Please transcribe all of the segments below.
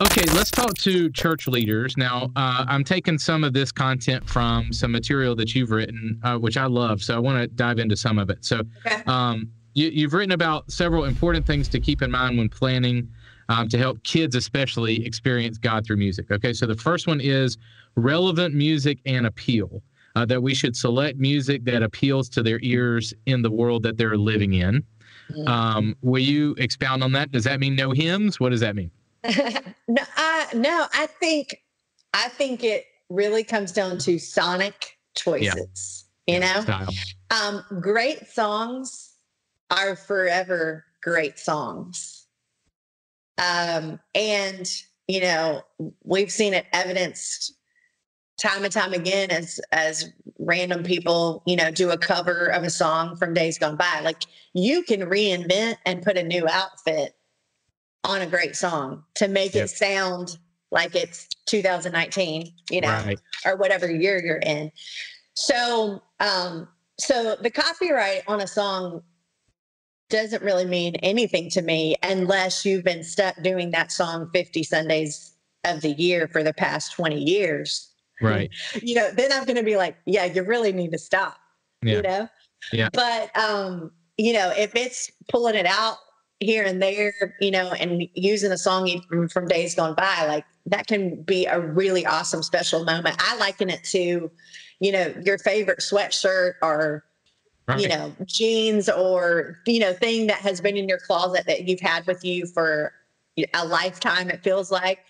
Okay, let's talk to church leaders. Now, I'm taking some of this content from some material that you've written, which I love, so I want to dive into some of it. So okay. You've written about several important things to keep in mind when planning to help kids especially experience God through music. Okay, so the first one is relevant music and appeal, that we should select music that appeals to their ears in the world that they're living in. Will you expound on that? Does that mean no hymns? What does that mean? No, I think it really comes down to sonic choices, you know, great songs are forever great songs. And, you know, we've seen it evidenced time and time again as random people, you know, do a cover of a song from days gone by. Like, you can reinvent and put a new outfit on a great song to make it sound like it's 2019, you know, or whatever year you're in. So, so the copyright on a song doesn't really mean anything to me unless you've been stuck doing that song 50 Sundays of the year for the past 20 years. Right. You know, then I'm going to be like, yeah, you really need to stop, you know? Yeah. But, you know, if it's pulling it out here and there, you know, and using a song from days gone by, like, that can be a really awesome special moment. I liken it to, you know, your favorite sweatshirt or, you know, jeans or, you know, thing that has been in your closet that you've had with you for a lifetime, it feels like.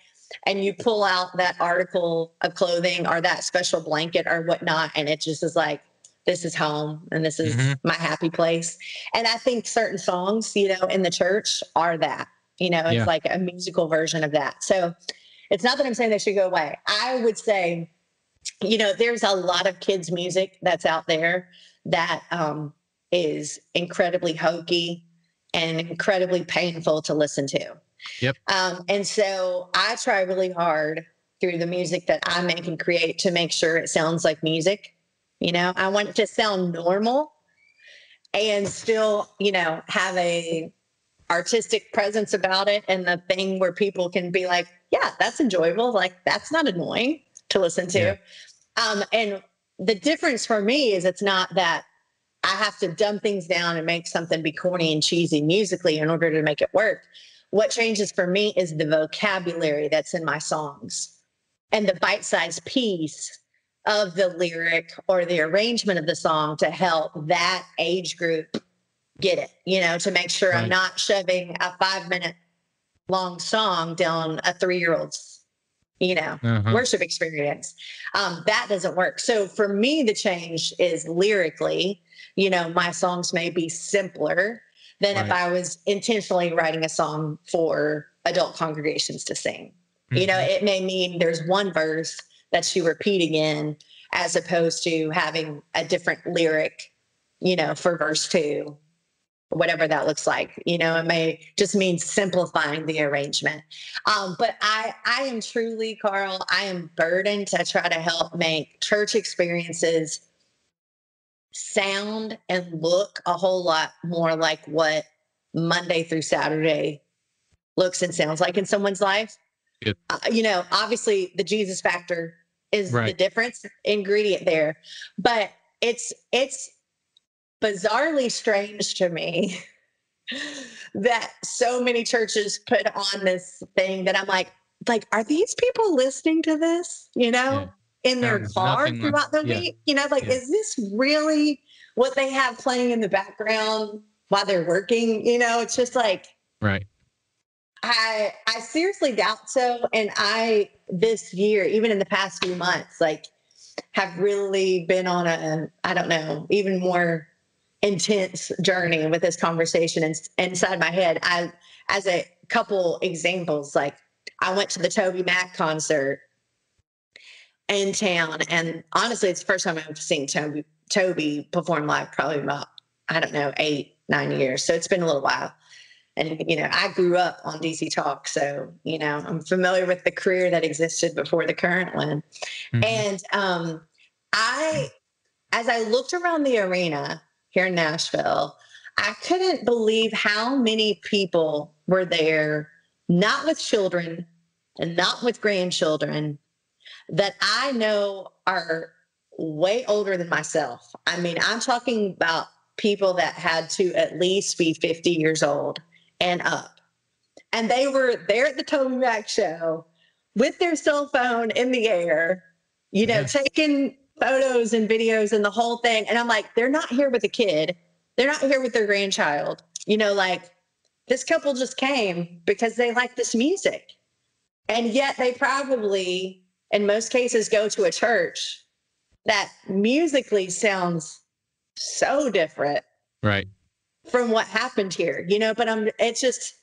And you pull out that article of clothing or that special blanket or whatnot, and it just is like, this is home and this is my happy place. And I think certain songs, you know, in the church are that, you know, it's like a musical version of that. So it's not that I'm saying they should go away. I would say, you know, there's a lot of kids' music that's out there that is incredibly hokey and incredibly painful to listen to. Yep. And so I try really hard through the music that I make and create to make sure it sounds like music. You know, I want it to sound normal and still, you know, have a artistic presence about it. And the thing where people can be like, yeah, that's enjoyable. Like, that's not annoying to listen to. Yeah. And the difference for me is it's not that I have to dumb things down and make something be corny and cheesy musically in order to make it work. What changes for me is the vocabulary that's in my songs and the bite-sized piece of the lyric or the arrangement of the song to help that age group get it, you know, to make sure I'm not shoving a 5-minute long song down a 3-year-old's, you know, worship experience. That doesn't work. So for me, the change is lyrically, you know, my songs may be simpler than if I was intentionally writing a song for adult congregations to sing. You know, it may mean there's one verse that you repeat again, as opposed to having a different lyric, you know, for verse 2, whatever that looks like. You know, it may just mean simplifying the arrangement. But I am truly, Carl, I am burdened to try to help make church experiences sound and look a whole lot more like what Monday through Saturday looks and sounds like in someone's life. You know, obviously the Jesus factor is the difference ingredient there, but it's bizarrely strange to me that so many churches put on this thing that I'm like, are these people listening to this, you know, in their car throughout the week? You know, like, is this really what they have playing in the background while they're working? You know, it's just like, I seriously doubt so. And I, this year, even in the past few months, like, have really been on a, I don't know, even more intense journey with this conversation inside my head. I, as a couple examples, like, I went to the Toby Mac concert in town. And honestly, it's the first time I've seen Toby perform live, probably about, I don't know, 8-9 years. So it's been a little while. And, you know, I grew up on DC Talk, so, you know, I'm familiar with the career that existed before the current one. And as I looked around the arena here in Nashville, I couldn't believe how many people were there, not with children, and not with grandchildren that I know are way older than myself. I mean, I'm talking about people that had to at least be 50 years old and up. And they were there at the Toby Mac show with their cell phone in the air, you know, taking photos and videos and the whole thing. And I'm like, they're not here with a kid. They're not here with their grandchild. You know, like this couple just came because they like this music. And yet they probably, in most cases, go to a church that musically sounds so different, right, from what happened here, you know, but it's just,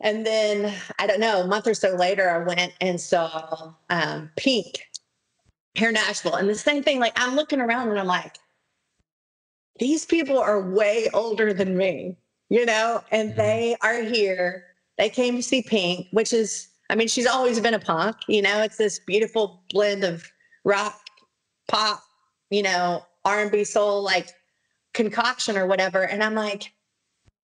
and then I don't know, a month or so later, I went and saw Pink here in Nashville. And the same thing, like I'm looking around and I'm like, these people are way older than me, you know, and they are here. They came to see Pink, which is, I mean, she's always been a punk, you know, it's this beautiful blend of rock, pop, you know, R&B soul, like concoction or whatever. And I'm like,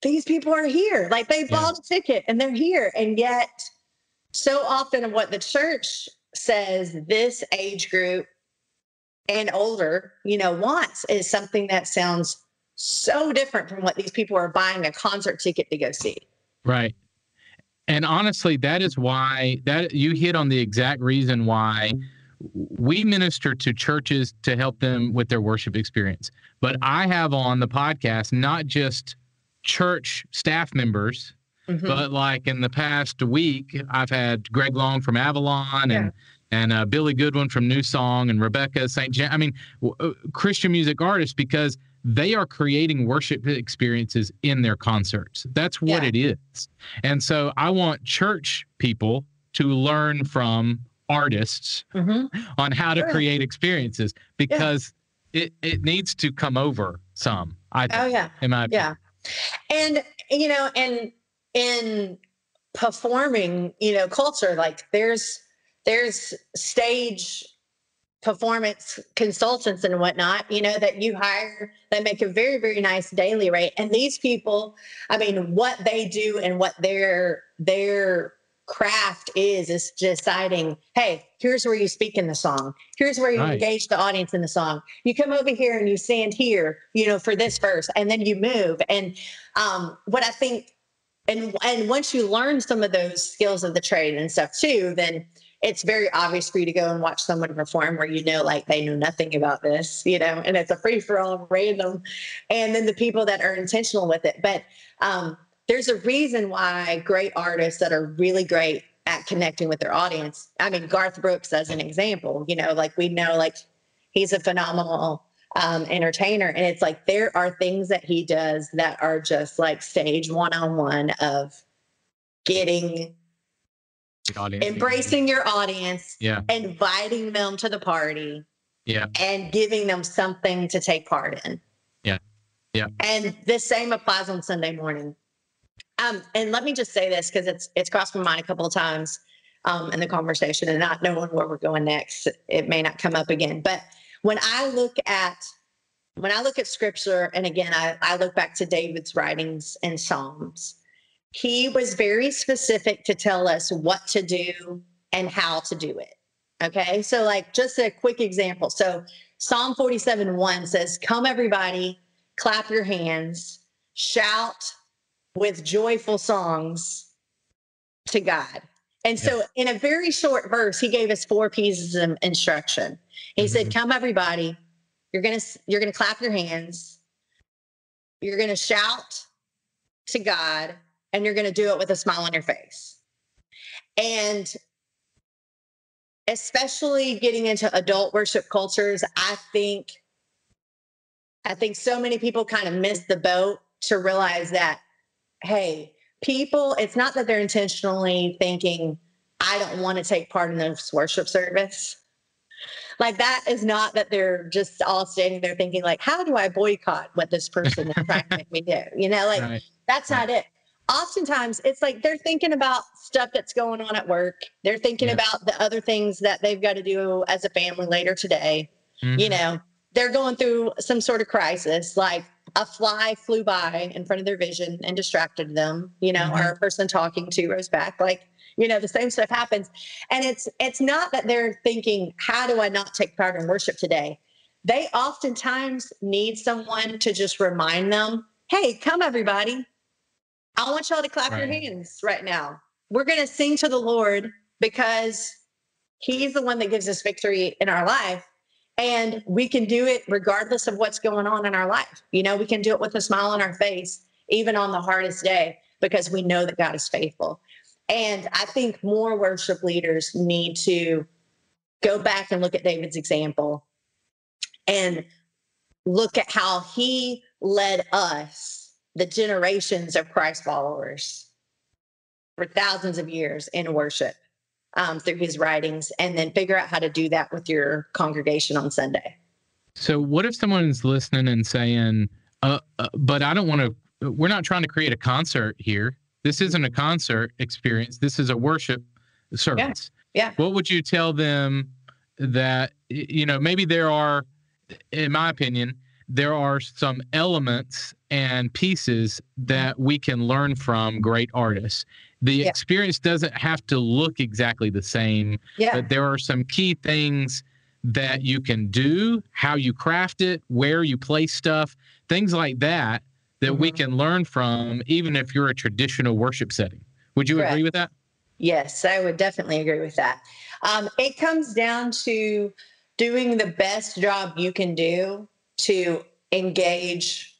these people are here. Like they bought a ticket and they're here. And yet so often of what the church says this age group and older, you know, wants is something that sounds so different from what these people are buying a concert ticket to go see. Right. And honestly, that is why that you hit on the exact reason why we minister to churches to help them with their worship experience. But I have on the podcast, not just church staff members, but like in the past week, I've had Greg Long from Avalon and Billy Goodwin from New Song and Rebecca St. John. I mean, Christian music artists, because they are creating worship experiences in their concerts. That's what it is. And so I want church people to learn from artists on how to create experiences, because it needs to come over some. I think, in my opinion. And, you know, and in performing, you know, culture, like there's stage performance consultants and whatnot, you know, that you hire, that make a very, very nice daily rate. And these people, I mean, what they do and what their craft is deciding, hey, here's where you speak in the song. Here's where you engage the audience in the song. You come over here and you stand here, you know, for this verse, and then you move. And what I think, and once you learn some of those skills of the trade and stuff too, then it's very obvious for you to go and watch someone perform where, you know, like they know nothing about this, you know, and it's a free for all random. And then the people that are intentional with it. But, there's a reason why great artists that are really great at connecting with their audience. I mean, Garth Brooks as an example, you know, like we know, like he's a phenomenal entertainer. And it's like, there are things that he does that are just like stage one-on-one of getting, embracing your audience, inviting them to the party, and giving them something to take part in. Yeah. And the same applies on Sunday morning. And let me just say this, because it's crossed my mind a couple of times in the conversation, and not knowing where we're going next, it may not come up again. But when I look at scripture, and again, I look back to David's writings in Psalms, he was very specific to tell us what to do and how to do it. Okay. So like just a quick example. So Psalm 47:1 says, come everybody, clap your hands, shout with joyful songs to God. And so in a very short verse, he gave us four pieces of instruction. He said, come everybody, you're going to clap your hands. You're going to shout to God, and you're going to do it with a smile on your face. And especially getting into adult worship cultures, I think so many people kind of miss the boat to realize that, hey, people, it's not that they're intentionally thinking, I don't want to take part in this worship service. Like that is not that they're just all standing there thinking like, how do I boycott what this person is trying to make me do? You know, like that's not it. Oftentimes it's like they're thinking about stuff that's going on at work. They're thinking about the other things that they've got to do as a family later today. You know, they're going through some sort of crisis. Like a fly flew by in front of their vision and distracted them, you know, or a person talking 2 rows back, like, you know, the same stuff happens. And it's not that they're thinking, how do I not take part in worship today? They oftentimes need someone to just remind them, hey, come everybody. I want y'all to clap your hands right now. We're going to sing to the Lord because he's the one that gives us victory in our life. And we can do it regardless of what's going on in our life. You know, we can do it with a smile on our face, even on the hardest day, because we know that God is faithful. And I think more worship leaders need to go back and look at David's example and look at how he led us, the generations of Christ followers, for thousands of years in worship through his writings, and then figure out how to do that with your congregation on Sunday. So what if someone's listening and saying, but I don't want to, we're not trying to create a concert here. This isn't a concert experience. This is a worship service. Yeah. What would you tell them that, you know, maybe there are, in my opinion, there are some elements and pieces that we can learn from great artists. The experience doesn't have to look exactly the same, but there are some key things that you can do, how you craft it, where you place stuff, things like that, that we can learn from, even if you're a traditional worship setting. Would you agree with that? Yes, I would definitely agree with that. It comes down to doing the best job you can do to engage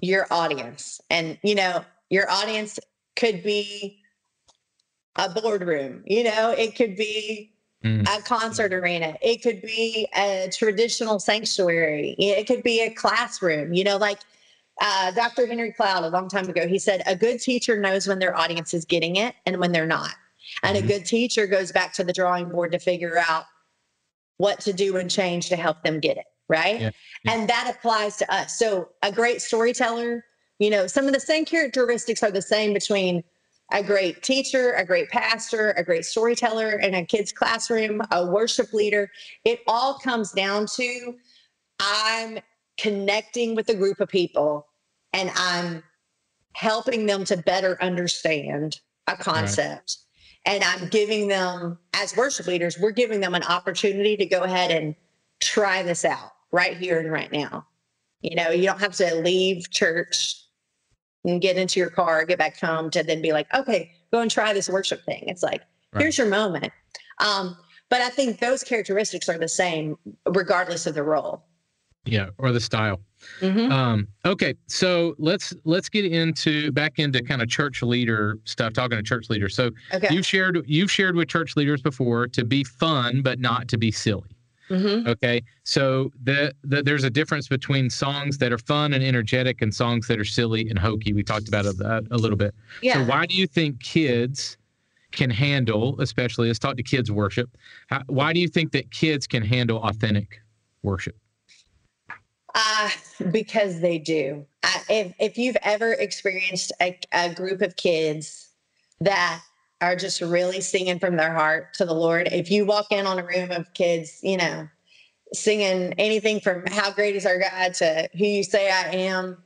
your audience. And, you know, your audience could be a boardroom, you know, it could be a concert arena, it could be a traditional sanctuary, it could be a classroom, you know, like Dr. Henry Cloud a long time ago, he said, a good teacher knows when their audience is getting it and when they're not. And a good teacher goes back to the drawing board to figure out what to do and change to help them get it. Right. Yeah. Yeah. And that applies to us. So a great storyteller, you know, some of the same characteristics are the same between a great teacher, a great pastor, a great storyteller in a kid's classroom, a worship leader. It all comes down to I'm connecting with a group of people and I'm helping them to better understand a concept. And I'm giving them, as worship leaders, we're giving them an opportunity to go ahead and try this out right here and right now. You know, you don't have to leave church and get into your car, get back home to then be like, okay, go and try this worship thing. It's like, here's your moment. But I think those characteristics are the same regardless of the role. Yeah. Or the style. Okay. So let's get back into kind of church leader stuff, talking to church leaders. So you've shared with church leaders before to be fun, but not to be silly. Okay. So there's a difference between songs that are fun and energetic and songs that are silly and hokey. We talked about that a little bit. Yeah. So why do you think kids can handle, especially let's talk to kids worship. Why do you think that kids can handle authentic worship? Because they do. If you've ever experienced a group of kids that are just really singing from their heart to the Lord. If you walk in on a room of kids, you know, singing anything from How Great Is Our God to Who You Say I Am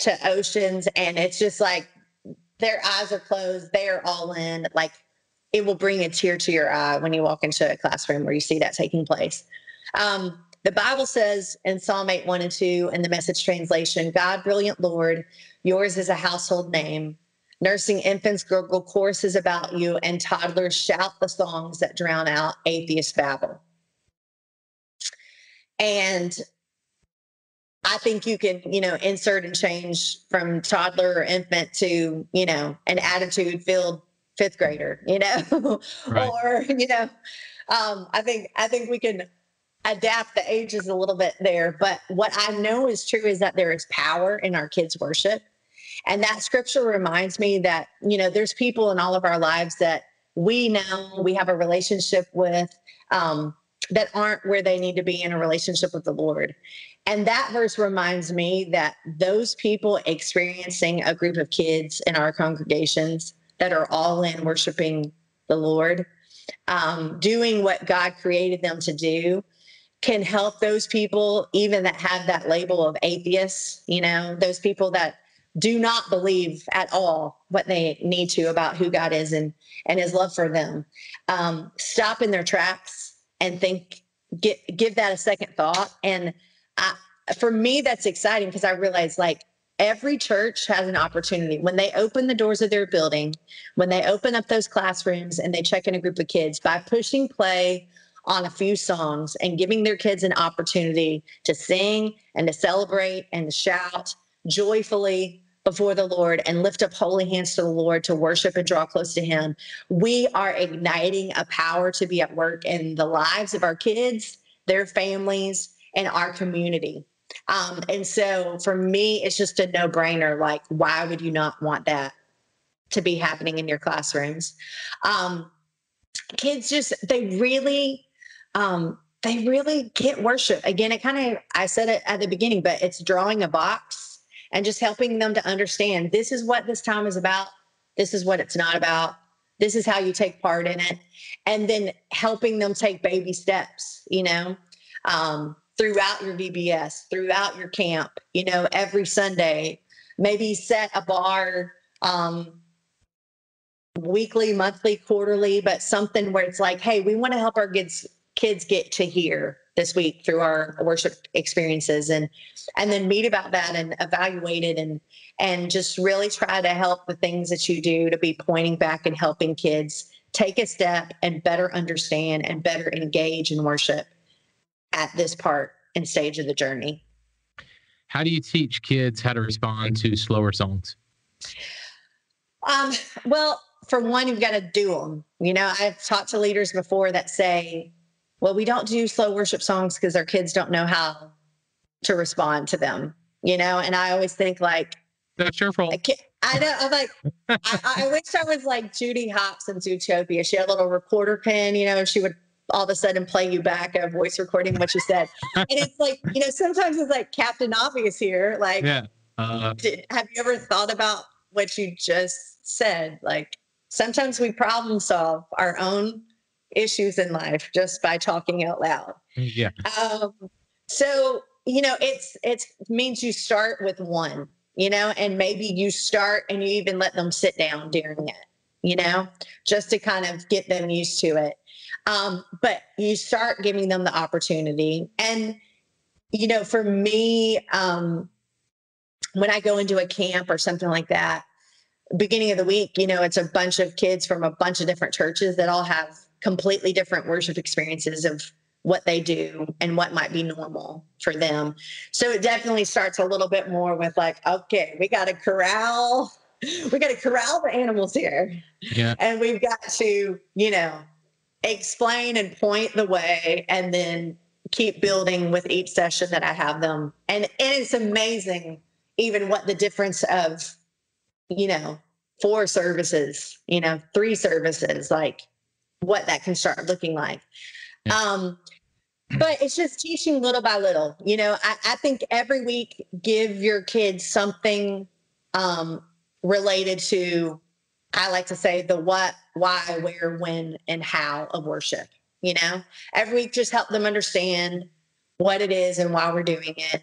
to Oceans. And it's just like, their eyes are closed. They are all in. Like, it will bring a tear to your eye when you walk into a classroom where you see that taking place. The Bible says in Psalm 8:1 and 2 in the Message translation, God, brilliant Lord, yours is a household name. Nursing infants gurgle choruses about you, and toddlers shout the songs that drown out atheist babble. And I think you can, you know, insert and change from toddler or infant to, you know, an attitude-filled fifth grader, you know, or, you know, I think we can adapt the ages a little bit there. But what I know is true is that there is power in our kids' worship. And that scripture reminds me that, you know, there's people in all of our lives that we know we have a relationship with that aren't where they need to be in a relationship with the Lord. And that verse reminds me that those people experiencing a group of kids in our congregations that are all in worshiping the Lord, doing what God created them to do, can help those people even that have that label of atheists, you know, those people that do not believe at all what they need to about who God is and his love for them. Stop in their tracks and think, give that a second thought. And for me, that's exciting because I realize like every church has an opportunity. When they open the doors of their building, when they open up those classrooms and they check in a group of kids, by pushing play on a few songs and giving their kids an opportunity to sing and to celebrate and to shout joyfully before the Lord and lift up holy hands to the Lord to worship and draw close to him, we are igniting a power to be at work in the lives of our kids, their families, and our community. And so for me, it's just a no-brainer. Like, why would you not want that to be happening in your classrooms? Kids just, they really get worship. Again, it kind of, I said it at the beginning, but it's drawing a box and just helping them to understand this is what this time is about. This is what it's not about. This is how you take part in it. And then helping them take baby steps, you know, throughout your VBS, throughout your camp, you know, every Sunday, maybe set a bar, weekly, monthly, quarterly, but something where it's like, hey, we want to help our kids get to here this week through our worship experiences, and then meet about that and evaluate it and just really try to help the things that you do to be pointing back and helping kids take a step and better understand and better engage in worship at this part and stage of the journey. How do you teach kids how to respond to slower songs? Well, for one, you've got to do them. You know, I've talked to leaders before that say, well, we don't do slow worship songs because our kids don't know how to respond to them, you know? And I always think like, that's your fault. I know. I'm like, I wish I was like Judy Hopps in Zootopia. She had a little recorder pen, you know, and she would all of a sudden play you back a voice recording what you said. And it's like, you know, sometimes it's like Captain Obvious here. Like, yeah. Have you ever thought about what you just said? Like, sometimes we problem solve our own issues in life just by talking out loud. Yeah. So, you know, it's means you start with one, you know, and maybe you start and you even let them sit down during it, you know, just to kind of get them used to it. But you start giving them the opportunity. And, you know, for me, when I go into a camp or something like that, beginning of the week, you know, it's a bunch of kids from a bunch of different churches that all have completely different worship experiences of what they do and what might be normal for them. So it definitely starts a little bit more with like, okay, we got to corral the animals here. Yeah. And we've got to, you know, explain and point the way and then keep building with each session that I have them. And it's amazing even what the difference of, you know, 4 services, you know, 3 services, like what that can start looking like. Yeah. But it's just teaching little by little, you know, I think every week give your kids something related to, I like to say the what, why, where, when, and how of worship, you know, every week, just help them understand what it is and why we're doing it.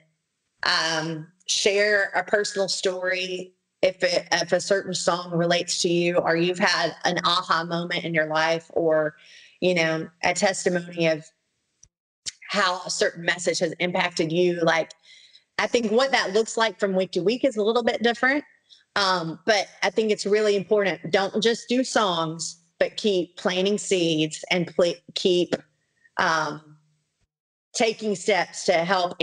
Share a personal story. If a certain song relates to you, or you've had an aha moment in your life, or, you know, a testimony of how a certain message has impacted you. Like, I think what that looks like from week to week is a little bit different. But I think it's really important. Don't just do songs, but keep planting seeds and keep taking steps to help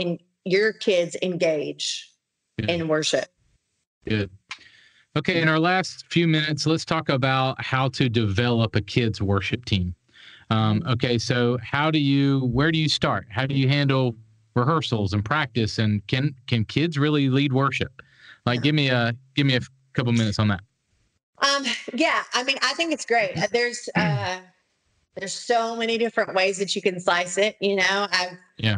your kids engage in worship. Good. Okay. In our last few minutes, let's talk about how to develop a kid's worship team. Okay. So where do you start? How do you handle rehearsals and practice? And can kids really lead worship? Like, give me a couple minutes on that. Yeah. I mean, I think it's great. There's so many different ways that you can slice it. You know,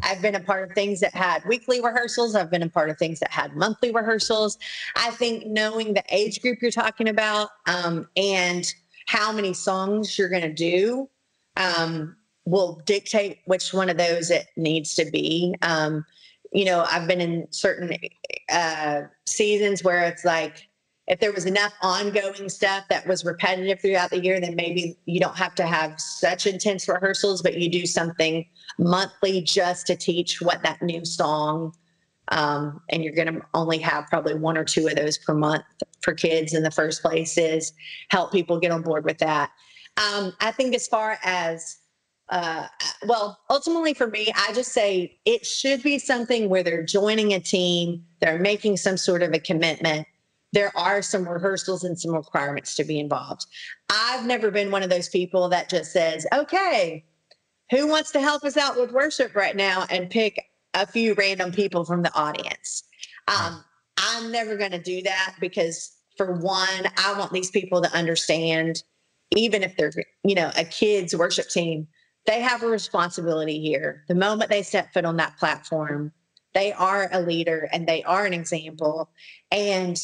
I've been a part of things that had weekly rehearsals. I've been a part of things that had monthly rehearsals. I think knowing the age group you're talking about, and how many songs you're going to do, will dictate which one of those it needs to be. You know, I've been in certain seasons where it's like, if there was enough ongoing stuff that was repetitive throughout the year, then maybe you don't have to have such intense rehearsals, but you do something monthly just to teach what that new song, and you're going to only have probably one or two of those per month for kids in the first place, is help people get on board with that. I think as far as, well, ultimately for me, I just say it should be something where they're joining a team, they're making some sort of a commitment. There are some rehearsals and some requirements to be involved. I've never been one of those people that just says, okay, who wants to help us out with worship right now, and pick a few random people from the audience. I'm never going to do that, because for one, I want these people to understand, even if they're, you know, a kids worship team, they have a responsibility here. The moment they step foot on that platform, they are a leader and they are an example. And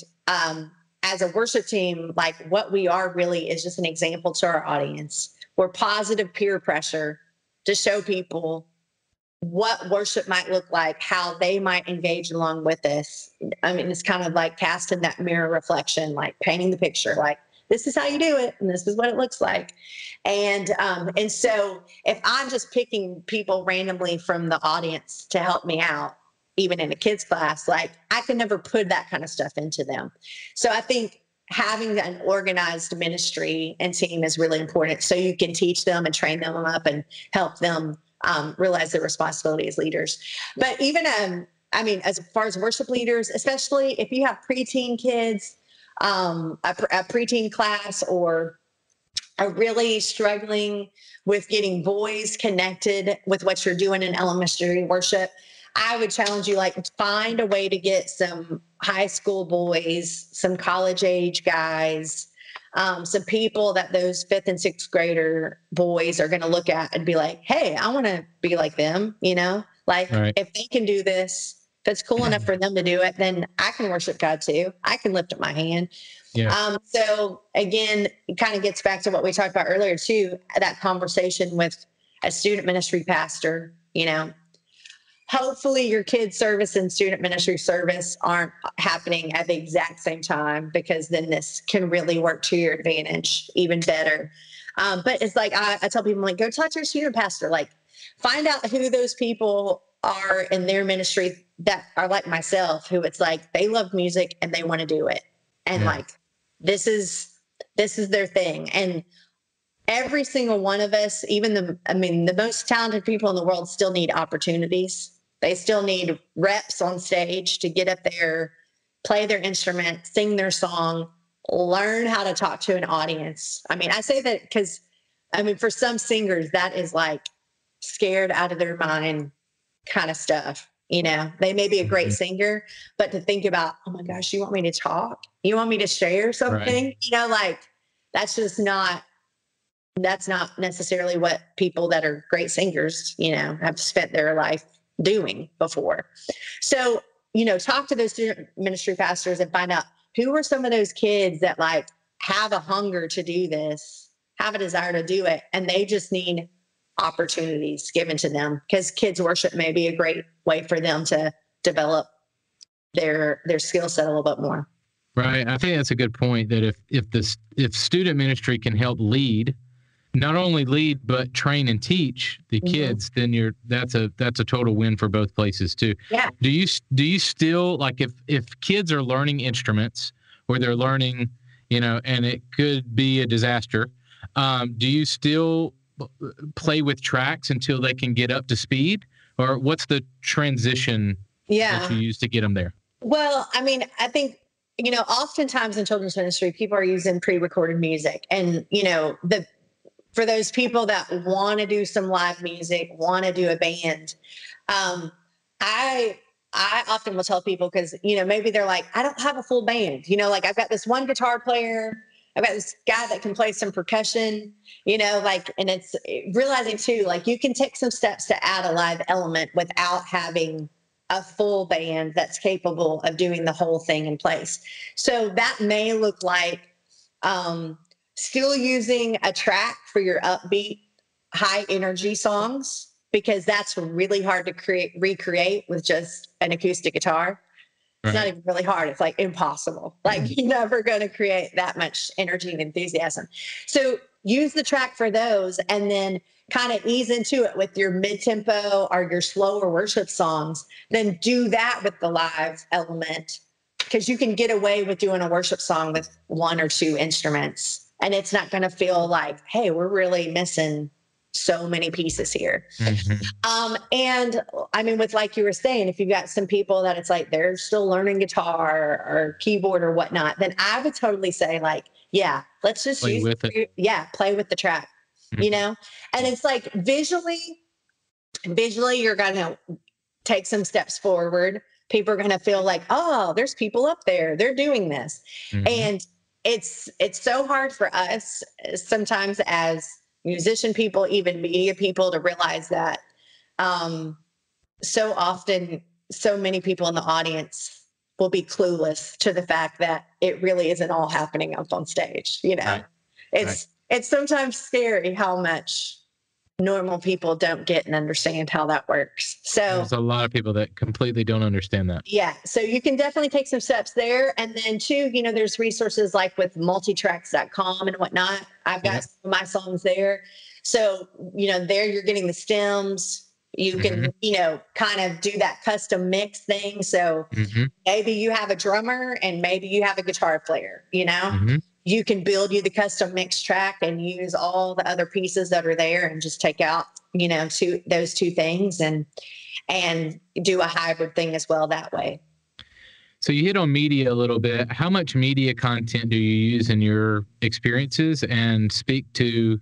as a worship team, like what we are really is just an example to our audience. We're positive peer pressure to show people what worship might look like, how they might engage along with us. I mean, it's kind of like casting that mirror reflection, like painting the picture, like this is how you do it and this is what it looks like. And so if I'm just picking people randomly from the audience to help me out, even in a kids class, like I can never put that kind of stuff into them. So I think having an organized ministry and team is really important, so you can teach them and train them up and help them realize their responsibility as leaders. But even, I mean, as far as worship leaders, especially if you have preteen kids, a preteen class, or are really struggling with getting boys connected with what you're doing in elementary worship, I would challenge you, like, find a way to get some high school boys, some college age guys, some people that those 5th and 6th grader boys are going to look at and be like, hey, I want to be like them, you know, like right. If they can do this, if it's cool enough for them to do it, then I can worship God too. I can lift up my hand. Yeah. So again, it kind of gets back to what we talked about earlier too, that conversation with a student ministry pastor, you know. Hopefully your kids service and student ministry service aren't happening at the exact same time, because then this can really work to your advantage even better. But it's like, I tell people, like, go talk to your student pastor, like find out who those people are in their ministry that are like myself, who it's like, they love music and they want to do it. And like, this is their thing. And every single one of us, even the most talented people in the world still need opportunities. They still need reps on stage to get up there, play their instrument, sing their song, learn how to talk to an audience. I mean, I say that because, I mean, for some singers, that is like scared out of their mind kind of stuff. You know, they may be a great singer, but to think about, oh my gosh, you want me to talk? You want me to share something? Right. You know, like that's not necessarily what people that are great singers, you know, have spent their life doing before. So, you know, talk to those student ministry pastors and find out who are some of those kids that like have a hunger to do this, have a desire to do it, and they just need opportunities given to them, because kids worship may be a great way for them to develop their skill set a little bit more. Right. I think that's a good point, that if student ministry can help lead, not only lead, but train and teach the kids, then that's a total win for both places too. Yeah. Do you still, like, if kids are learning instruments, or they're learning, you know, and it could be a disaster, do you still play with tracks until they can get up to speed, or what's the transition that you use to get them there? Well, I mean, I think, you know, oftentimes in children's ministry, people are using pre-recorded music, and, you know, for those people that want to do some live music, want to do a band, I often will tell people, because, you know, maybe they're like, I don't have a full band, you know, like I've got this one guitar player, I've got this guy that can play some percussion, you know, like, and it's realizing too, like you can take some steps to add a live element without having a full band that's capable of doing the whole thing in place. So that may look like, still using a track for your upbeat high energy songs, because that's really hard to recreate with just an acoustic guitar. Right. It's not even really hard. It's like impossible. Like you're never going to create that much energy and enthusiasm. So use the track for those, and then kind of ease into it with your mid-tempo or your slower worship songs. Then do that with the live element, because you can get away with doing a worship song with one or two instruments, and it's not going to feel like, hey, we're really missing so many pieces here. And I mean, with, like you were saying, if you've got some people that it's like they're still learning guitar or keyboard or whatnot, then I would totally say, like, yeah, let's just play with it. Yeah, play with the track, you know? And it's like visually you're going to take some steps forward. People are going to feel like, oh, there's people up there. They're doing this. And it's so hard for us sometimes as musician people, even media people, to realize that so often so many people in the audience will be clueless to the fact that it really isn't all happening up on stage. You know, it's sometimes scary how much normal people don't get and understand how that works. So there's a lot of people that completely don't understand that. Yeah. So you can definitely take some steps there. And then too, you know, there's resources like with multitracks.com and whatnot. I've got some of my songs there. So, you know, there you're getting the stems. You can, you know, kind of do that custom mix thing. So maybe you have a drummer and maybe you have a guitar player, you know, you can build you the custom mix track and use all the other pieces that are there and just take out, you know, those two things and do a hybrid thing as well that way. So you hit on media a little bit. How much media content do you use in your experiences, and speak to,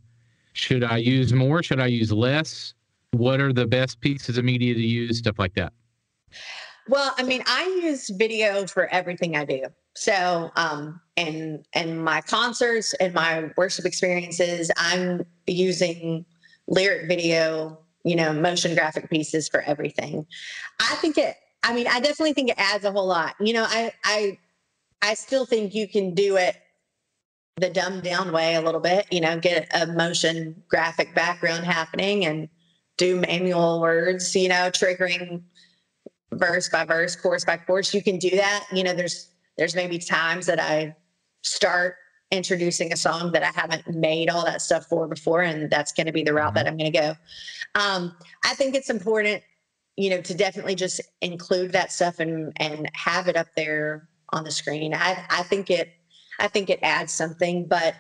should I use more? Should I use less? What are the best pieces of media to use? Stuff like that. Well, I mean, I use video for everything I do. So, and my concerts and my worship experiences, I'm using lyric video, you know, motion graphic pieces for everything. I definitely think it adds a whole lot. You know, I still think you can do it the dumbed down way a little bit, you know, get a motion graphic background happening and do manual words, you know, triggering verse by verse, chorus by chorus. You can do that. You know, there's maybe times that I start introducing a song that I haven't made all that stuff for before, and that's going to be the route that I'm going to go. I think it's important, you know, to definitely just include that stuff and have it up there on the screen. I think it adds something, but,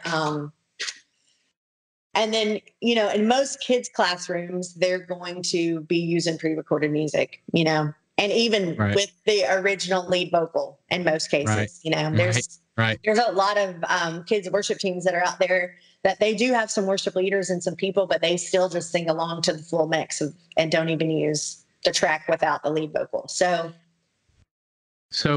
and then, you know, in most kids' classrooms, they're going to be using pre-recorded music, you know, and even with the original lead vocal in most cases, you know, there's a lot of kids' worship teams that are out there that they do have some worship leaders and some people, but they still just sing along to the full mix and don't even use the track without the lead vocal. So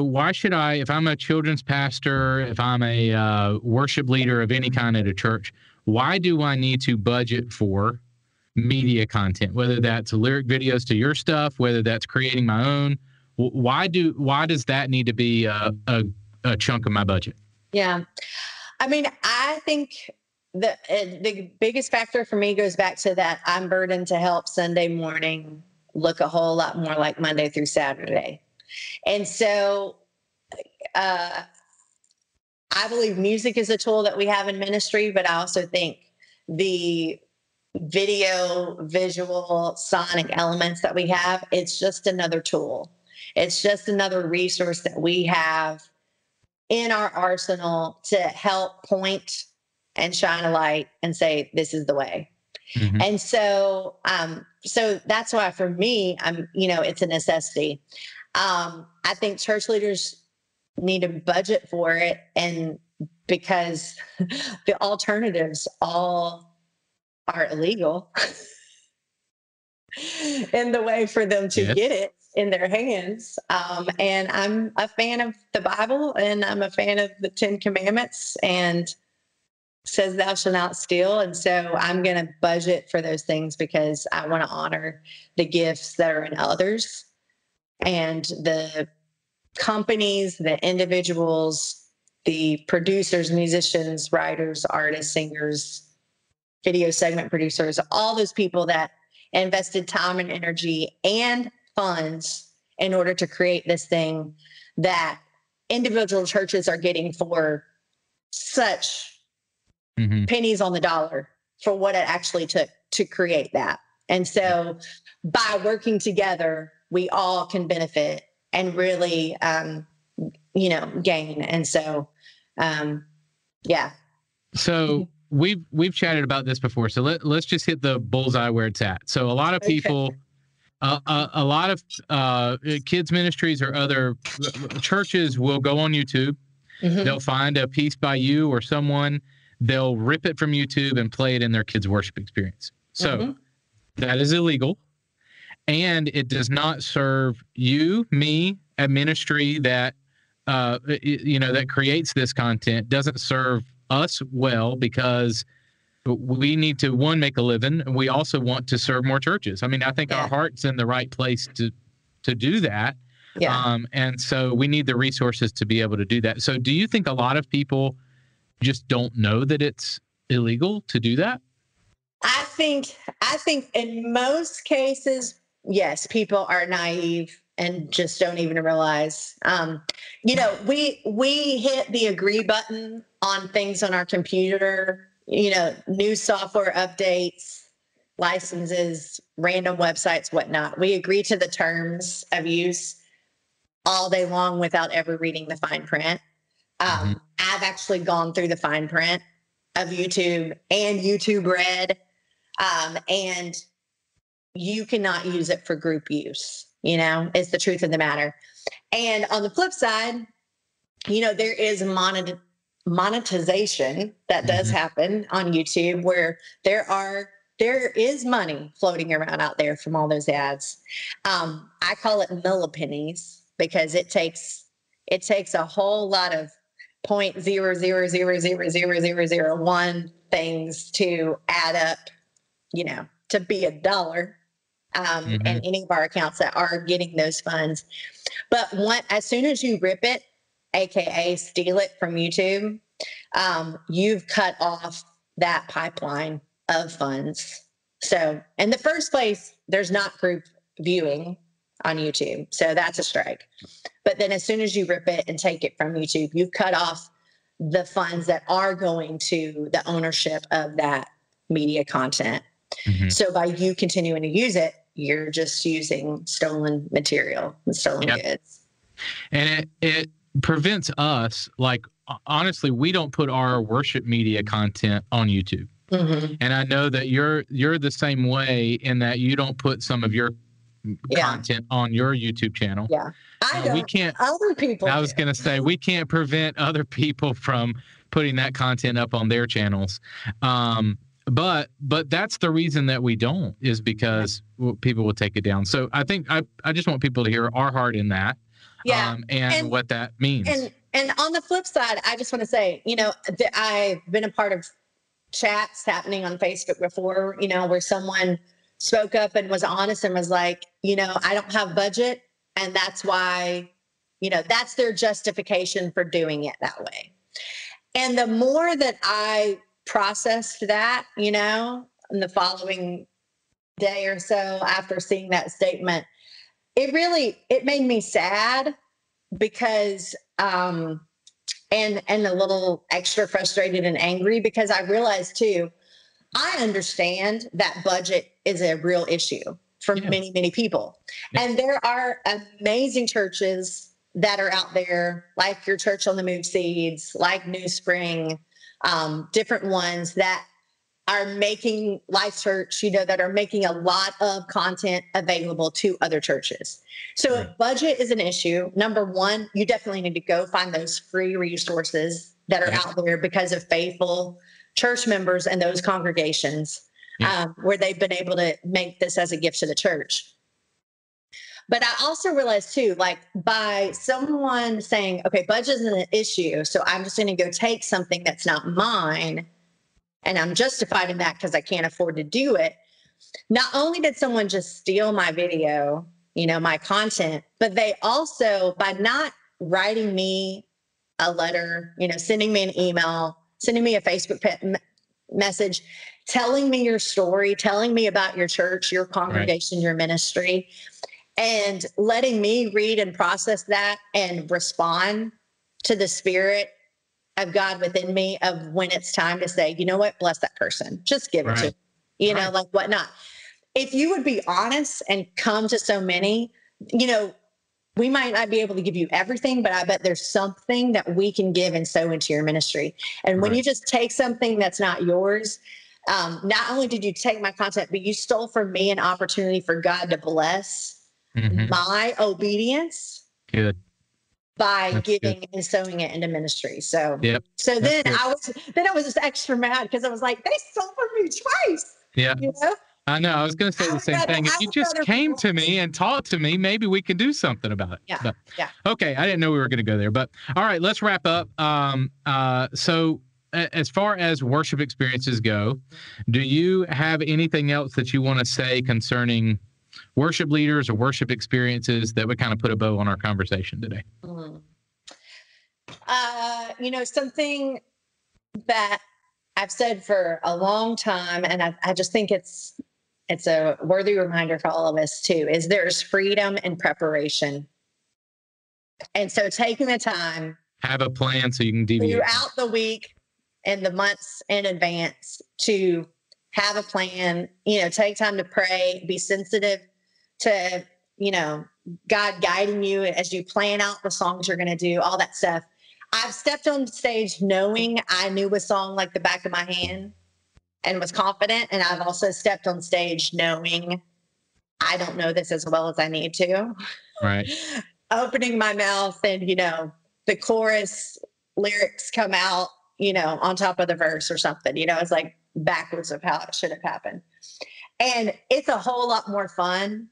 why should I, if I'm a children's pastor, if I'm a worship leader of any kind at a church, why do I need to budget for media content, whether that's lyric videos to your stuff, whether that's creating my own? Why does that need to be a chunk of my budget? Yeah. I mean, I think the biggest factor for me goes back to that I'm burdened to help Sunday morning look a whole lot more like Monday through Saturday. And so I believe music is a tool that we have in ministry, but I also think the video, visual, sonic elements that we have, it's just another tool. It's just another resource that we have in our arsenal to help point and shine a light and say, this is the way. And so, so that's why for me, you know, it's a necessity. I think church leaders need a budget for it, and because the alternatives all are illegal in the way for them to get it in their hands. And I'm a fan of the Bible, and I'm a fan of the 10 Commandments, and says thou shalt not steal. And so I'm going to budget for those things because I want to honor the gifts that are in others and the companies, the individuals, the producers, musicians, writers, artists, singers, video segment producers, all those people that invested time and energy and funds in order to create this thing that individual churches are getting for such pennies on the dollar for what it actually took to create that. And so by working together, we all can benefit and really, gain. And so, yeah. So we've chatted about this before. So let's just hit the bullseye where it's at. So a lot of people, a lot of kids ministries or other churches will go on YouTube. They'll find a piece by you or someone. They'll rip it from YouTube and play it in their kids' worship experience. So that is illegal. And it does not serve you, me, a ministry that, that creates this content, doesn't serve us well, because we need to, one, make a living. And we also want to serve more churches. I mean, I think our heart's in the right place to do that. Yeah. And so we need the resources to be able to do that. So do you think a lot of people just don't know that it's illegal to do that? I think in most cases, yes, people are naive and just don't even realize. We hit the agree button on things on our computer, new software updates, licenses, random websites, whatnot. We agree to the terms of use all day long without ever reading the fine print. I've actually gone through the fine print of YouTube and YouTube Red. And you cannot use it for group use, it's the truth of the matter. And on the flip side, there is monetization that does happen on YouTube, where there is money floating around out there from all those ads. I call it millipennies, because it takes a whole lot of 0.00000001 things to add up, to be a dollar in any of our accounts that are getting those funds. But as soon as you rip it, AKA steal it from YouTube, you've cut off that pipeline of funds. So in the first place, there's not group viewing on YouTube. So that's a strike. But then as soon as you rip it and take it from YouTube, you've cut off the funds that are going to the ownership of that media content. So by you continuing to use it, you're just using stolen material and stolen goods. And it prevents us, honestly, we don't put our worship media content on YouTube. And I know that you're the same way, in that you don't put some of your content on your YouTube channel. Yeah. I don't. We can't, other people. I was going to say, we can't prevent other people from putting that content up on their channels. But that's the reason that we don't, is because people will take it down. So I think I just want people to hear our heart in that, and what that means. And on the flip side, I just want to say, I've been a part of chats happening on Facebook before, where someone spoke up and was honest and was like, I don't have budget. And that's why, that's their justification for doing it that way. And the more that I processed that, in the following day or so after seeing that statement, it made me sad, because, and a little extra frustrated and angry, because I realized too, I understand that budget is a real issue for many, many people. And there are amazing churches that are out there, like your Church on the Move Seeds, like New Spring, different ones that are making Life Church, that are making a lot of content available to other churches. So if budget is an issue, number one, you definitely need to go find those free resources that are out there because of faithful church members and those congregations where they've been able to make this as a gift to the church. But I also realized too, by someone saying, okay, budget isn't an issue, so I'm just going to go take something that's not mine, and I'm justified in that because I can't afford to do it. Not only did someone just steal my video, my content, but they also, by not writing me a letter, sending me an email, sending me a Facebook message, telling me your story, telling me about your church, your congregation, your ministry, and letting me read and process that and respond to the Spirit of God within me of when it's time to say, you know what, bless that person. Just give it to me, you know, like whatnot. If you would be honest and come to so many, you know, we might not be able to give you everything, but I bet there's something that we can give and sow into your ministry. And when you just take something that's not yours, not only did you take my content, but you stole from me an opportunity for God to bless my obedience by giving and sowing it into ministry. So, so then I was just extra mad because I was like, they stole from me twice. Yeah. You know? I know. I was going to say the same thing. If you just came to me and talked to me, maybe we can do something about it. Yeah. But, okay. I didn't know we were going to go there, but all right, let's wrap up. So as far as worship experiences go, do you have anything else that you want to say concerning worship leaders or worship experiences that would kind of put a bow on our conversation today? You know, something that I've said for a long time, and I just think it's a worthy reminder for all of us too, is there's freedom in preparation. And so taking the time. Have a plan so you can deviate. Throughout the week and the months in advance to have a plan, you know, take time to pray, be sensitive to, you know, God guiding you as you plan out the songs you're going to do, all that stuff. I've stepped on stage knowing I knew a song like the back of my hand and was confident. And I've also stepped on stage knowing I don't know this as well as I need to. Right. Opening my mouth and, you know, the chorus lyrics come out, you know, on top of the verse or something, you know, it's like backwards of how it should have happened. And it's a whole lot more fun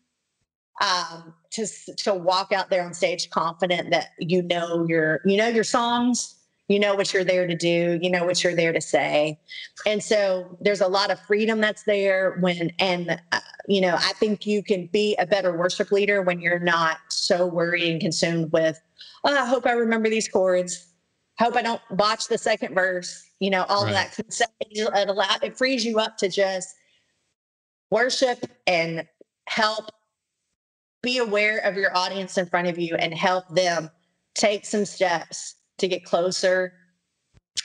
to walk out there on stage confident that you know your songs, you know what you're there to do, you know what you're there to say. And so there's a lot of freedom that's there you know, I think you can be a better worship leader when you're not so worried and consumed with, oh, I hope I remember these chords. Hope I don't botch the second verse, you know, all of that. So it frees you up to just worship and help be aware of your audience in front of you and help them take some steps to get closer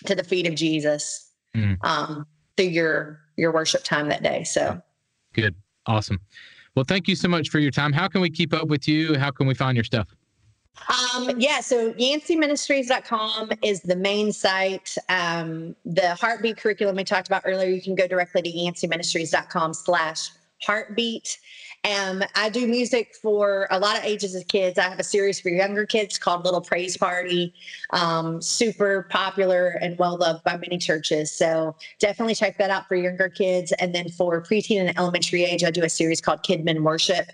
to the feet of Jesus through your worship time that day. So good. Awesome. Well, thank you so much for your time. How can we keep up with you? How can we find your stuff? So yancyministries.com is the main site. The Heartbeat curriculum we talked about earlier, you can go directly to yancyministries.com/heartbeat. I do music for a lot of ages of kids. I have a series for younger kids called Little Praise Party, super popular and well-loved by many churches. So definitely check that out for younger kids. And then for preteen and elementary age, I do a series called Kidmin Worship.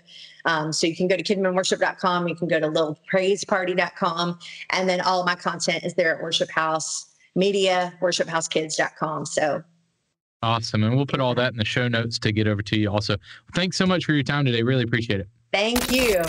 So you can go to kidminworship.com. You can go to littlepraiseparty.com. And then all of my content is there at Worship House Media, worshiphousekids.com. So awesome. And we'll put all that in the show notes to get over to you also. Thanks so much for your time today. Really appreciate it. Thank you.